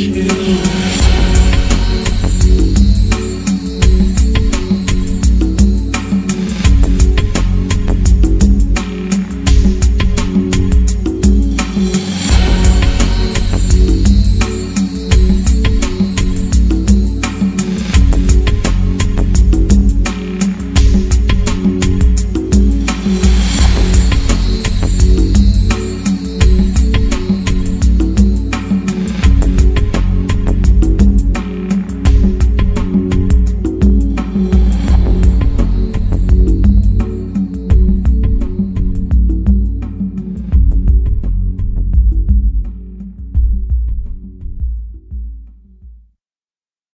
you.